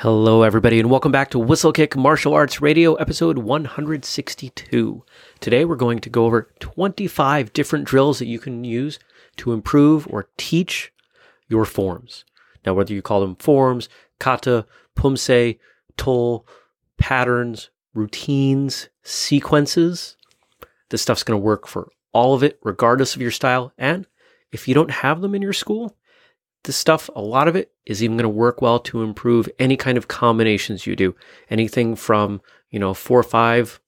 Hello, everybody, and welcome back to Whistlekick Martial Arts Radio, episode 162. Today, we're going to go over 25 different drills that you can use to improve or teach your forms. Now, whether you call them forms, kata, pumse, toll, patterns, routines, sequences, this stuff's going to work for all of it, regardless of your style. And if you don't have them in your school, this stuff, a lot of it is even going to work well to improve any kind of combinations you do. Anything from, 4-5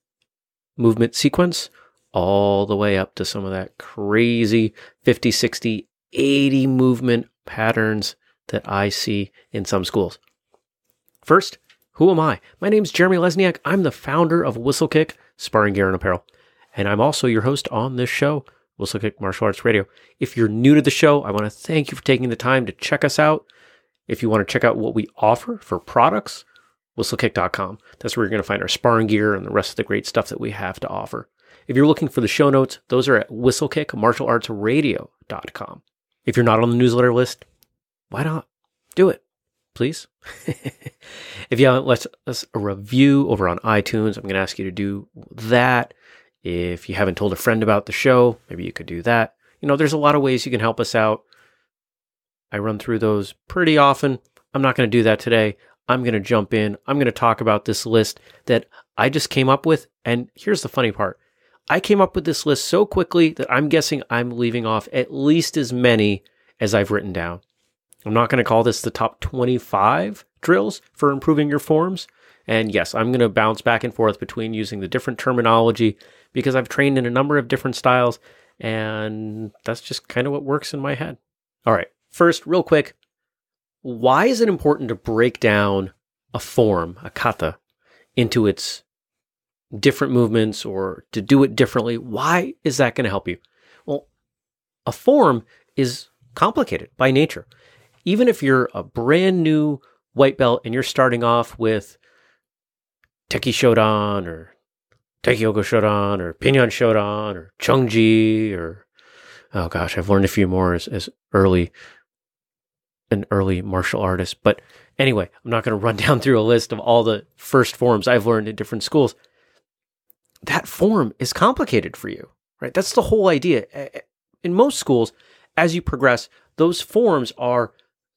movement sequence all the way up to some of that crazy 50, 60, 80 movement patterns that I see in some schools. First, who am I? My name's Jeremy Lesniak. I'm the founder of Whistlekick Sparring Gear and Apparel. And I'm also your host on this show, Whistlekick Martial Arts Radio. If you're new to the show, I want to thank you for taking the time to check us out. If you want to check out what we offer for products, whistlekick.com. That's where you're going to find our sparring gear and the rest of the great stuff that we have to offer. If you're looking for the show notes, those are at whistlekickmartialartsradio.com. If you're not on the newsletter list, why not? Do it, please. If you haven't left us a review over on iTunes, I'm going to ask you to do that. If you haven't told a friend about the show, maybe you could do that. There's a lot of ways you can help us out. I run through those pretty often. I'm not going to do that today. I'm going to jump in. I'm going to talk about this list that I just came up with. And here's the funny part. I came up with this list so quickly that I'm guessing I'm leaving off at least as many as I've written down. I'm not going to call this the top 25 drills for improving your forms. And yes, I'm going to bounce back and forth between using the different terminology because I've trained in a number of different styles, and that's just kind of what works in my head. All right, first, real quick, why is it important to break down a form, a kata, into its different movements or to do it differently? Why is that going to help you? Well, a form is complicated by nature. Even if you're a brand new white belt and you're starting off with Teki Shodan or Taekyogo Shodan or Pinyan Shodan or Chungji or, oh gosh, I've learned a few more as an early martial artist. But anyway, I'm not going to run down through a list of all the first forms I've learned in different schools. That form is complicated for you, right? That's the whole idea. In most schools, as you progress, those forms are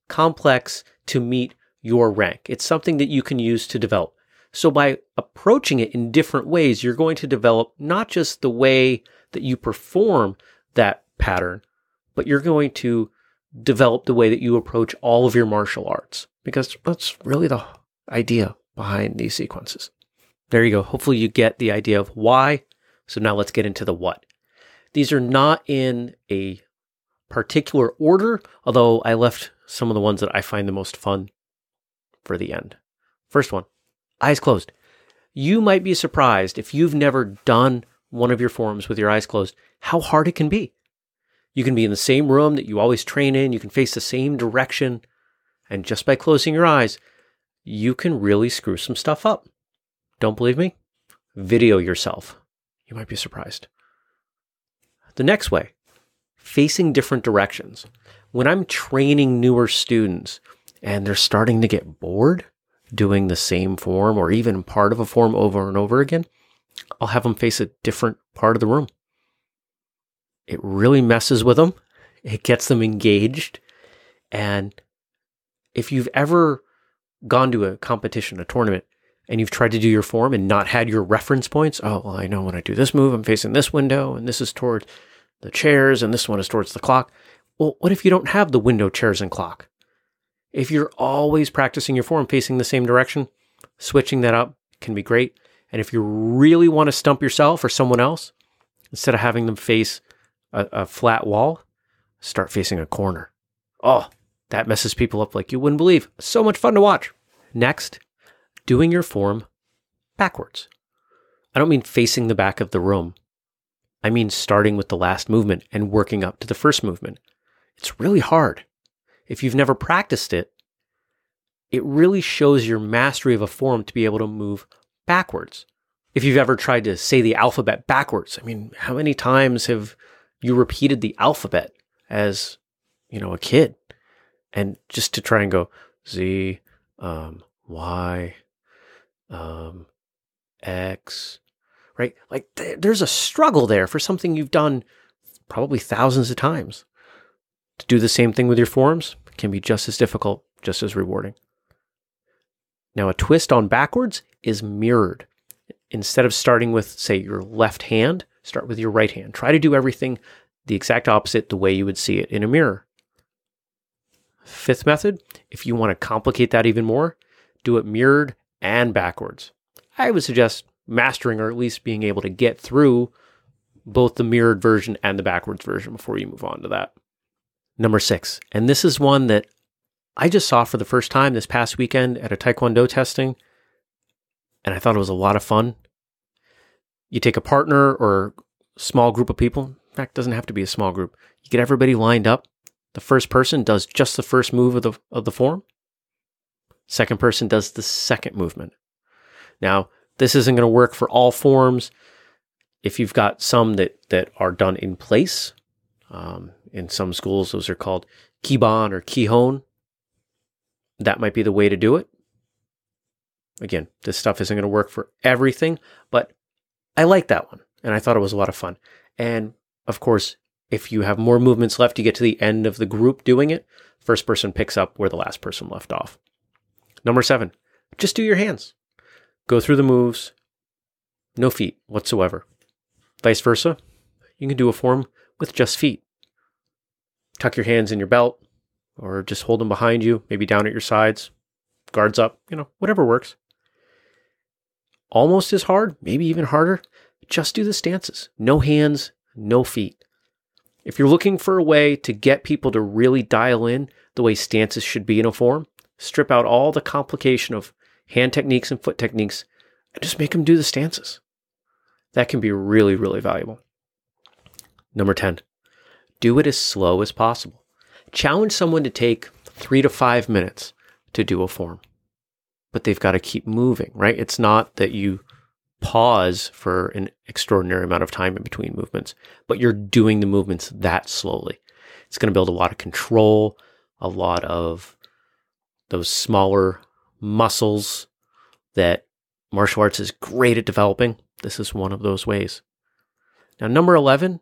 complex to meet your rank. It's something that you can use to develop. So by approaching it in different ways, you're going to develop not just the way that you perform that pattern, but you're going to develop the way that you approach all of your martial arts, because that's really the idea behind these sequences. There you go. Hopefully you get the idea of why. So now let's get into the what. These are not in a particular order, although I left some of the ones that I find the most fun for the end. First one. Eyes closed. You might be surprised if you've never done one of your forms with your eyes closed, how hard it can be. You can be in the same room that you always train in. You can face the same direction. And just by closing your eyes, you can really screw some stuff up. Don't believe me? Video yourself. You might be surprised. The next way, facing different directions. When I'm training newer students and they're starting to get bored doing the same form or even part of a form over and over again, I'll have them face a different part of the room. It really messes with them. It gets them engaged. And if you've ever gone to a competition, a tournament, and you've tried to do your form and not had your reference points, oh, well, I know when I do this move, I'm facing this window, and this is towards the chairs, and this one is towards the clock. Well, what if you don't have the window, chairs, and clock? If you're always practicing your form facing the same direction, switching that up can be great. And if you really want to stump yourself or someone else, instead of having them face a flat wall, start facing a corner. Oh, that messes people up like you wouldn't believe. So much fun to watch. Next, doing your form backwards. I don't mean facing the back of the room. I mean starting with the last movement and working up to the first movement. It's really hard. If you've never practiced it, it really shows your mastery of a form to be able to move backwards. If you've ever tried to say the alphabet backwards, how many times have you repeated the alphabet as, a kid? And just to try and go Z, Y, X, right? Like there's a struggle there for something you've done probably thousands of times. To do the same thing with your forearms can be just as difficult, just as rewarding. Now, a twist on backwards is mirrored. Instead of starting with, say, your left hand, start with your right hand. Try to do everything the exact opposite the way you would see it in a mirror. Fifth method, if you want to complicate that even more, do it mirrored and backwards. I would suggest mastering or at least being able to get through both the mirrored version and the backwards version before you move on to that. Number 6, and this is one that I just saw for the first time this past weekend at a Taekwondo testing, and I thought it was a lot of fun. You take a partner or small group of people, in fact, it doesn't have to be a small group. You get everybody lined up. The first person does just the first move of the form. Second person does the second movement. Now, this isn't going to work for all forms. If you've got some that are done in place, in some schools, those are called Kibon or Kihon. That might be the way to do it. Again, this stuff isn't going to work for everything, but I like that one, and I thought it was a lot of fun. And, of course, if you have more movements left, you get to the end of the group doing it. First person picks up where the last person left off. Number 7, just do your hands. Go through the moves. No feet whatsoever. Vice versa, you can do a form with just feet. Tuck your hands in your belt or just hold them behind you, maybe down at your sides, guards up, whatever works. Almost as hard, maybe even harder, just do the stances. No hands, no feet. If you're looking for a way to get people to really dial in the way stances should be in a form, strip out all the complication of hand techniques and foot techniques and just make them do the stances. That can be really, really valuable. Number 10, do it as slow as possible. Challenge someone to take 3 to 5 minutes to do a form, but they've got to keep moving, right? It's not that you pause for an extraordinary amount of time in between movements, but you're doing the movements that slowly. It's going to build a lot of control, a lot of those smaller muscles that martial arts is great at developing. This is one of those ways. Now, number 11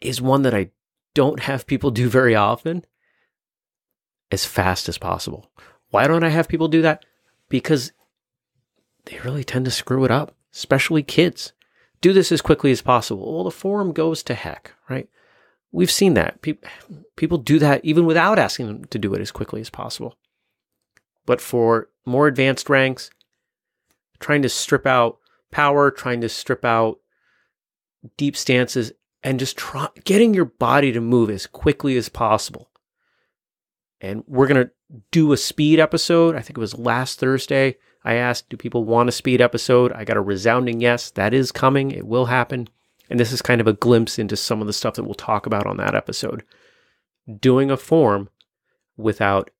is one that I don't have people do very often, as fast as possible. Why don't I have people do that? Because they really tend to screw it up, especially kids. Do this as quickly as possible. Well, the form goes to heck, right? We've seen that. People do that even without asking them to do it as quickly as possible. But for more advanced ranks, trying to strip out power, trying to strip out deep stances, and just getting your body to move as quickly as possible. And we're going to do a speed episode. I think it was last Thursday. I asked, do people want a speed episode? I got a resounding yes. That is coming. It will happen. And this is kind of a glimpse into some of the stuff that we'll talk about on that episode. Doing a form without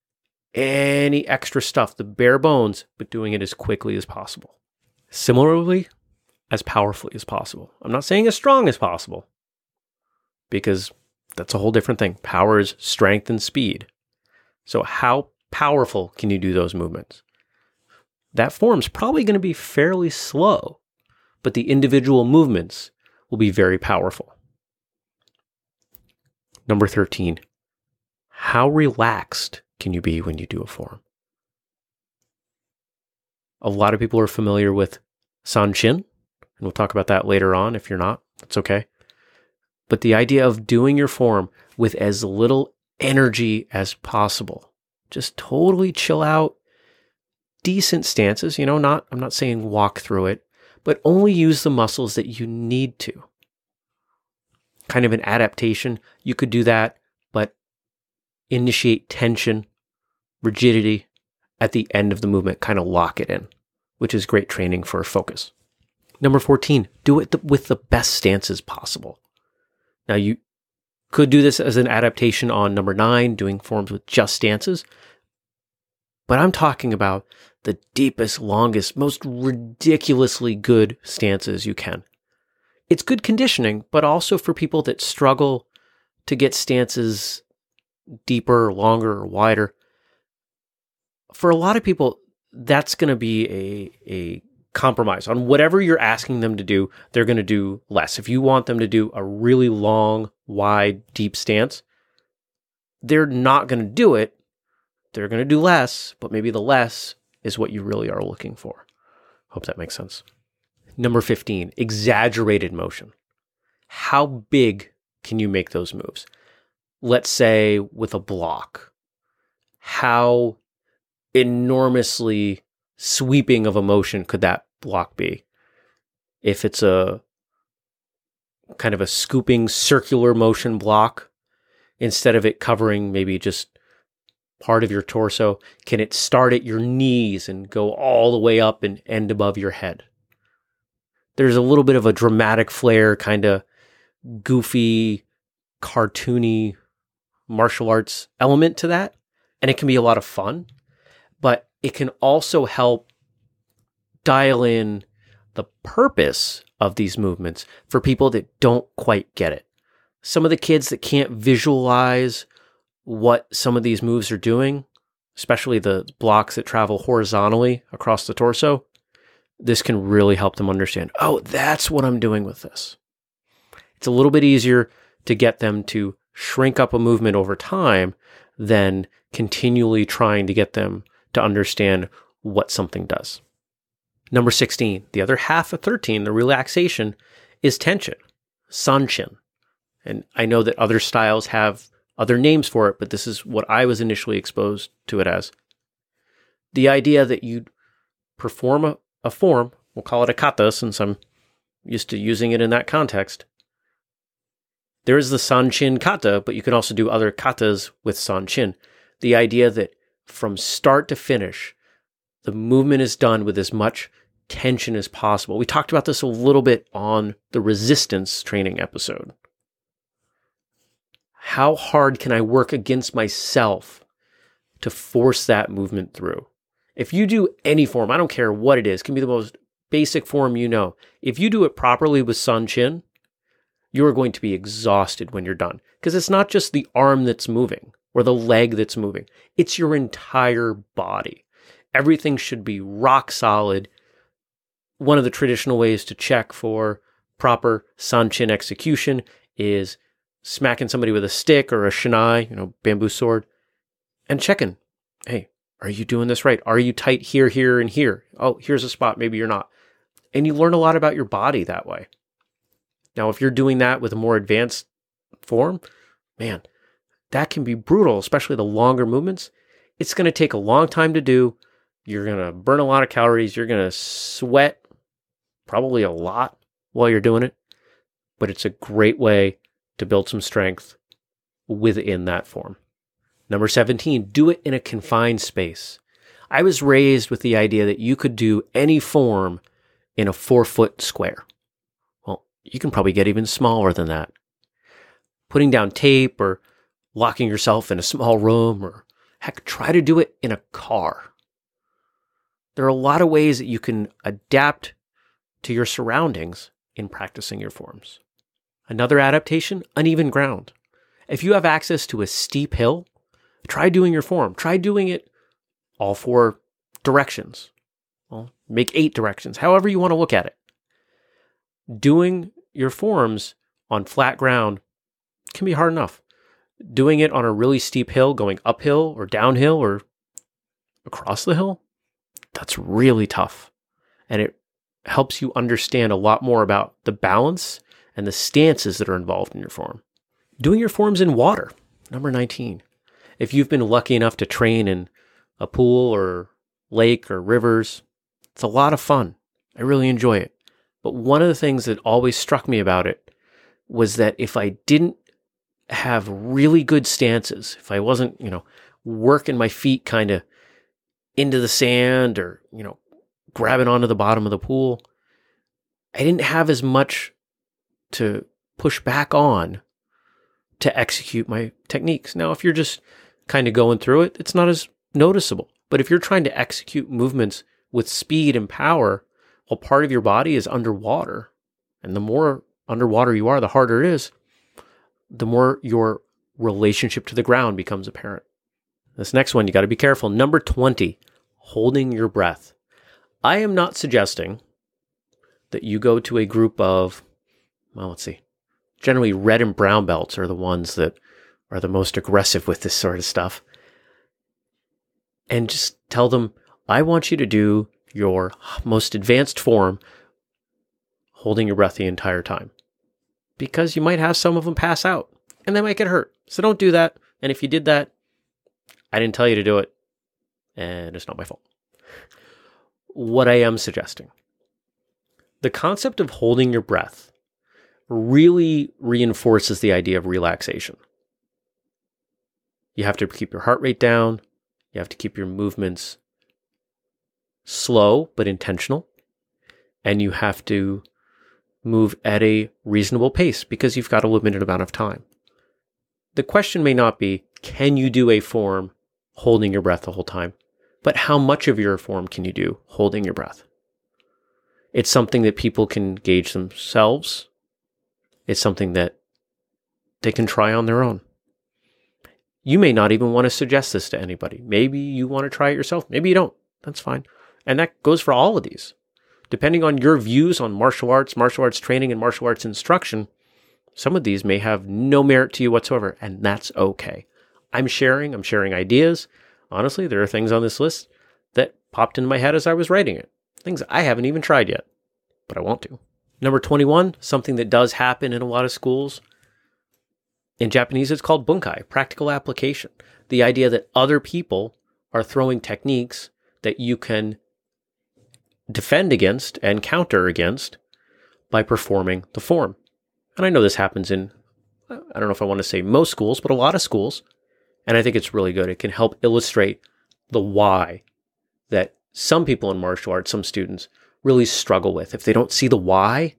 any extra stuff, the bare bones, but doing it as quickly as possible. Similarly, as powerfully as possible. I'm not saying as strong as possible, because that's a whole different thing. Power is strength and speed. So how powerful can you do those movements? That form's probably going to be fairly slow, but the individual movements will be very powerful. Number 13, how relaxed can you be when you do a form? A lot of people are familiar with San Chin, and we'll talk about that later on. If you're not, that's okay. But the idea of doing your form with as little energy as possible. Just totally chill out. Decent stances, I'm not saying walk through it, but only use the muscles that you need to. Kind of an adaptation. You could do that, but initiate tension, rigidity at the end of the movement, kind of lock it in, which is great training for focus. Number 14, do it with the best stances possible. Now you could do this as an adaptation on number 9, doing forms with just stances, but I'm talking about the deepest, longest, most ridiculously good stances you can. It's good conditioning, but also for people that struggle to get stances deeper, longer, or wider. For a lot of people, that's going to be a compromise. On whatever you're asking them to do, they're going to do less. If you want them to do a really long, wide, deep stance, they're not going to do it. They're going to do less, but maybe the less is what you really are looking for. Hope that makes sense. Number 15, exaggerated motion. How big can you make those moves? Let's say with a block. How enormously sweeping of a motion could that block be? If it's a kind of a scooping circular motion block, instead of it covering maybe just part of your torso, can it start at your knees and go all the way up and end above your head? There's a little bit of a dramatic flair, kind of goofy, cartoony martial arts element to that, and it can be a lot of fun, but it can also help dial in the purpose of these movements for people that don't quite get it. Some of the kids that can't visualize what some of these moves are doing, especially the blocks that travel horizontally across the torso, this can really help them understand, oh, that's what I'm doing with this. It's a little bit easier to get them to shrink up a movement over time than continually trying to get them to understand what something does. Number 16, the other half of 13, the relaxation, is tension, San Chin. And I know that other styles have other names for it, but this is what I was initially exposed to it as. The idea that you perform a form, we'll call it a kata since I'm used to using it in that context. There is the San Chin kata, but you can also do other katas with San Chin. The idea that from start to finish, the movement is done with as much tension as possible. We talked about this a little bit on the resistance training episode. How hard can I work against myself to force that movement through? If you do any form, I don't care what it is, it can be the most basic form you know. If you do it properly with San Chin, you're going to be exhausted when you're done. Because it's not just the arm that's moving or the leg that's moving. It's your entire body. Everything should be rock solid. One of the traditional ways to check for proper San Chin execution is smacking somebody with a stick or a shinai, bamboo sword, and checking. Hey, are you doing this right? Are you tight here, here, and here? Oh, here's a spot. Maybe you're not. And you learn a lot about your body that way. Now, if you're doing that with a more advanced form, man, that can be brutal, especially the longer movements. It's going to take a long time to do. You're going to burn a lot of calories. You're going to sweat probably a lot while you're doing it. But it's a great way to build some strength within that form. Number 17, do it in a confined space. I was raised with the idea that you could do any form in a 4-foot square. Well, you can probably get even smaller than that. Putting down tape or locking yourself in a small room, or heck, try to do it in a car. There are a lot of ways that you can adapt to your surroundings in practicing your forms. Another adaptation, uneven ground. If you have access to a steep hill, try doing your form. Try doing it all 4 directions. Well, make 8 directions, however you want to look at it. Doing your forms on flat ground can be hard enough. Doing it on a really steep hill, going uphill or downhill or across the hill, that's really tough. And it helps you understand a lot more about the balance and the stances that are involved in your form. Doing your forms in water, number 19. If you've been lucky enough to train in a pool or lake or rivers, it's a lot of fun. I really enjoy it. But one of the things that always struck me about it was that if I didn't have really good stances, if I wasn't, working my feet kind of into the sand or, grabbing onto the bottom of the pool, I didn't have as much to push back on to execute my techniques. Now, if you're just kind of going through it, it's not as noticeable. But if you're trying to execute movements with speed and power, while part of your body is underwater, and the more underwater you are, the harder it is, the more your relationship to the ground becomes apparent. This next one, you got to be careful. Number 20, holding your breath. I am not suggesting that you go to a group of, well, let's see, generally red and brown belts are the ones that are the most aggressive with this sort of stuff. And just tell them, I want you to do your most advanced form, holding your breath the entire time. Because you might have some of them pass out, and they might get hurt. So don't do that. And if you did that, I didn't tell you to do it, and it's not my fault. What I am suggesting, the concept of holding your breath really reinforces the idea of relaxation. You have to keep your heart rate down. You have to keep your movements slow but intentional. And you have to move at a reasonable pace because you've got a limited amount of time. The question may not be, can you do a form holding your breath the whole time? But how much of your form can you do holding your breath? It's something that people can gauge themselves. It's something that they can try on their own. You may not even want to suggest this to anybody. Maybe you want to try it yourself. Maybe you don't. That's fine. And that goes for all of these. Depending on your views on martial arts training, and martial arts instruction, some of these may have no merit to you whatsoever, and that's okay. I'm sharing ideas. Honestly, there are things on this list that popped into my head as I was writing it. Things I haven't even tried yet, but I want to. Number 21, something that does happen in a lot of schools. In Japanese, it's called bunkai, practical application. The idea that other people are throwing techniques that you can defend against and counter against by performing the form. And I know this happens in, I don't know if I want to say most schools, but a lot of schools. And I think it's really good. It can help illustrate the why that some people in martial arts, some students, really struggle with. If they don't see the why,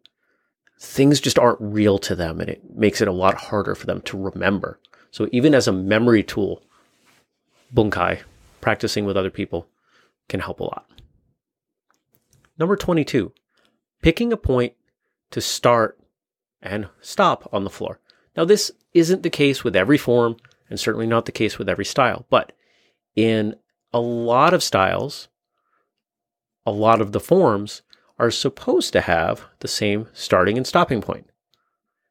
things just aren't real to them, and it makes it a lot harder for them to remember. So even as a memory tool, bunkai, practicing with other people, can help a lot. Number 22, picking a point to start and stop on the floor. Now, this isn't the case with every form, and certainly not the case with every style, but in a lot of styles, a lot of the forms are supposed to have the same starting and stopping point.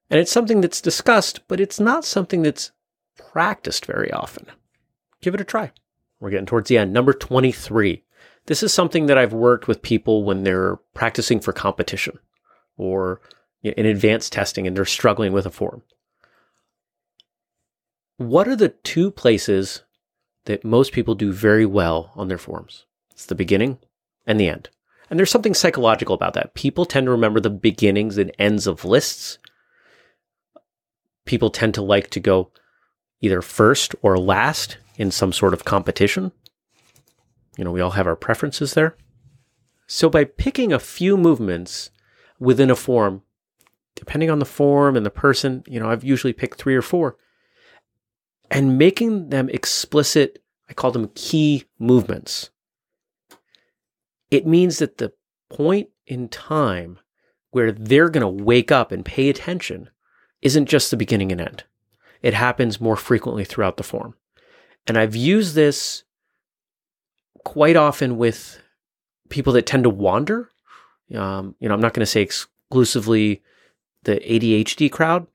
And it's something that's discussed, but it's not something that's practiced very often. Give it a try. We're getting towards the end. Number 23. This is something that I've worked with people when they're practicing for competition or in advanced testing and they're struggling with a form. What are the two places that most people do very well on their forms? It's the beginning and the end. And there's something psychological about that. People tend to remember the beginnings and ends of lists. People tend to like to go either first or last in some sort of competition. You know, we all have our preferences there. So by picking a few movements within a form, depending on the form and the person, I've usually picked 3 or 4, and making them explicit, I call them key movements. It means that the point in time where they're going to wake up and pay attention isn't just the beginning and end. It happens more frequently throughout the form. And I've used this quite often with people that tend to wander. I'm not going to say exclusively the ADHD crowd,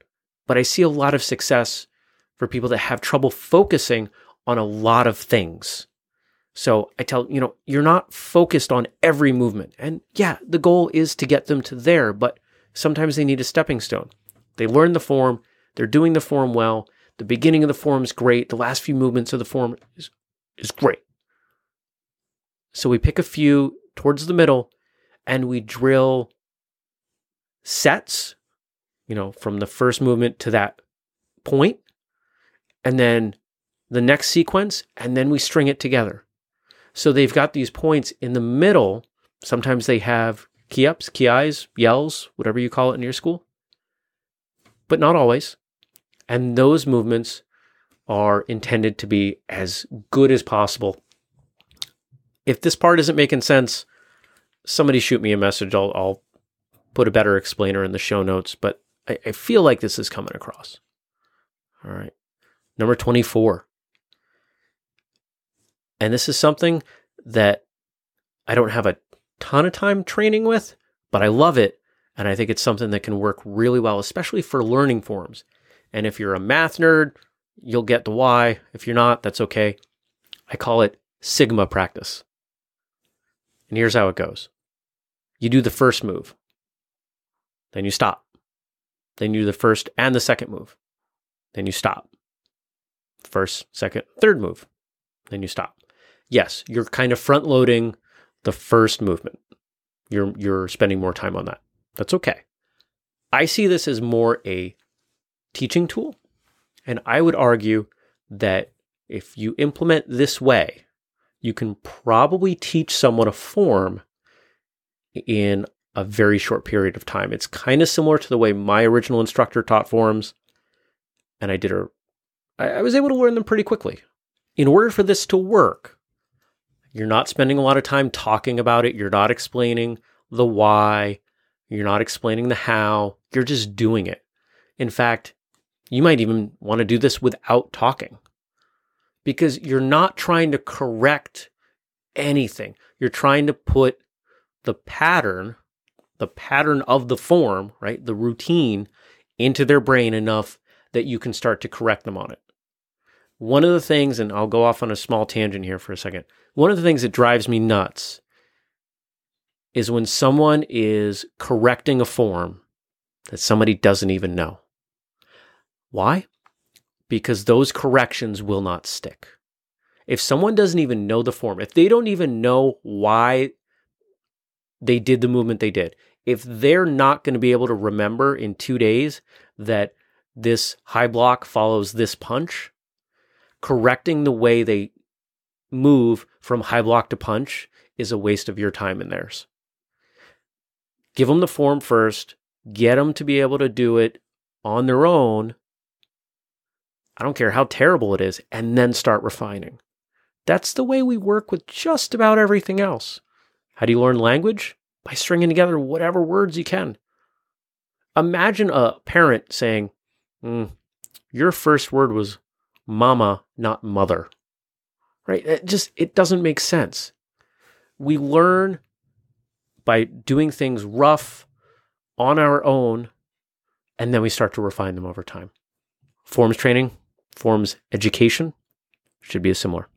but I see a lot of success for people that have trouble focusing on a lot of things. So I tell, you're not focused on every movement. And yeah, the goal is to get them to there, but sometimes they need a stepping stone. They learn the form. They're doing the form well. The beginning of the form is great. The last few movements of the form is great. So we pick a few towards the middle and we drill sets, from the first movement to that point, and then the next sequence, and then we string it together. So they've got these points in the middle. Sometimes they have key-ups, key-eyes, yells, whatever you call it in your school, but not always. And those movements are intended to be as good as possible. If this part isn't making sense, somebody shoot me a message. I'll put a better explainer in the show notes, but I feel like this is coming across. All right. Number 24. And this is something that I don't have a ton of time training with, but I love it. And I think it's something that can work really well, especially for learning forms. And if you're a math nerd, you'll get the why. If you're not, that's okay. I call it Sigma practice. And here's how it goes. You do the first move. Then you stop. Then you do the first and the second move. Then you stop. First, second, third move. Then you stop. Yes, you're kind of front loading the first movement. You're spending more time on that. That's okay. I see this as more a teaching tool. And I would argue that if you implement this way, you can probably teach someone a form in a very short period of time. It's kind of similar to the way my original instructor taught forms, and I was able to learn them pretty quickly. In order for this to work, you're not spending a lot of time talking about it. You're not explaining the why. You're not explaining the how. You're just doing it. In fact, you might even want to do this without talking, because you're not trying to correct anything. You're trying to put the pattern of the form, right, the routine, into their brain enough that you can start to correct them on it. One of the things, and I'll go off on a small tangent here for a second, one of the things that drives me nuts is when someone is correcting a form that somebody doesn't even know. Why? Because those corrections will not stick. If someone doesn't even know the form, if they don't even know why they did the movement they did, if they're not going to be able to remember in 2 days that this high block follows this punch, correcting the way they move from high block to punch is a waste of your time and theirs. Give them the form first, get them to be able to do it on their own. I don't care how terrible it is, and then start refining. That's the way we work with just about everything else. How do you learn language? By stringing together whatever words you can. Imagine a parent saying, your first word was mama, not mother. Right? It doesn't make sense. We learn by doing things rough on our own, and then we start to refine them over time. Forms training, forms education should be similar.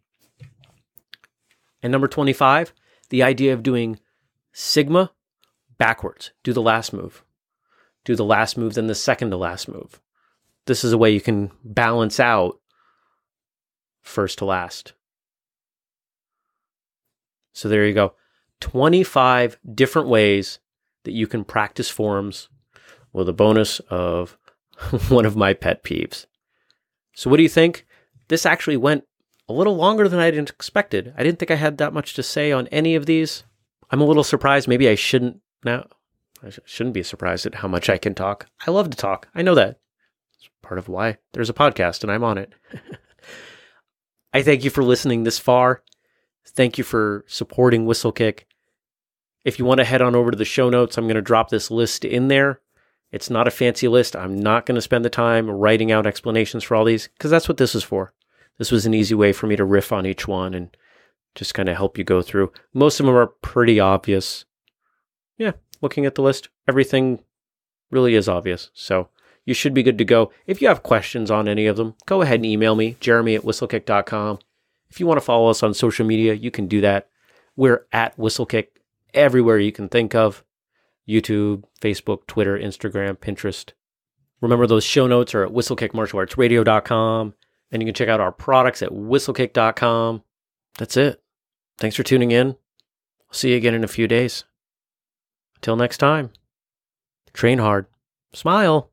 And number 25, the idea of doing Sigma backwards. Do the last move. Do the last move, then the second to last move. This is a way you can balance out first to last. So there you go. 25 different ways that you can practice forms with a bonus of one of my pet peeves. So what do you think? This actually went a little longer than I expected. I didn't think I had that much to say on any of these. I'm a little surprised. Maybe I shouldn't now. I shouldn't be surprised at how much I can talk. I love to talk. I know that. It's part of why there's a podcast and I'm on it. I thank you for listening this far. Thank you for supporting Whistlekick. If you want to head on over to the show notes, I'm going to drop this list in there. It's not a fancy list. I'm not going to spend the time writing out explanations for all these, because that's what this is for. This was an easy way for me to riff on each one and just kind of help you go through. Most of them are pretty obvious. Yeah, looking at the list, everything really is obvious. So you should be good to go. If you have questions on any of them, go ahead and email me, jeremy@whistlekick.com. If you want to follow us on social media, you can do that. We're at Whistlekick everywhere you can think of. YouTube, Facebook, Twitter, Instagram, Pinterest. Remember, those show notes are at whistlekickmartialartsradio.com. And you can check out our products at whistlekick.com. That's it. Thanks for tuning in. I'll see you again in a few days. Until next time, train hard, smile,